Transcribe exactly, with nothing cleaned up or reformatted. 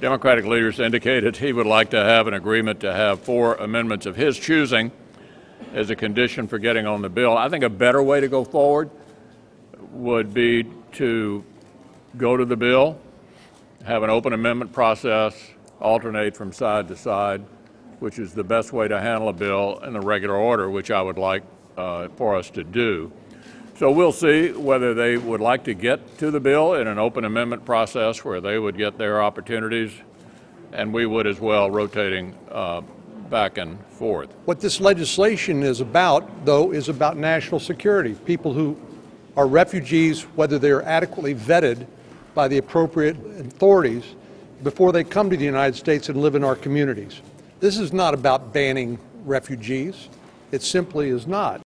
Democratic leaders indicated he would like to have an agreement to have four amendments of his choosing as a condition for getting on the bill. I think a better way to go forward would be to go to the bill, have an open amendment process, alternate from side to side, which is the best way to handle a bill in the regular order, which I would like uh, for us to do. So we'll see whether they would like to get to the bill in an open amendment process where they would get their opportunities, and we would as well, rotating uh, back and forth. What this legislation is about, though, is about national security. People who are refugees, whether they are adequately vetted by the appropriate authorities before they come to the United States and live in our communities. This is not about banning refugees. It simply is not.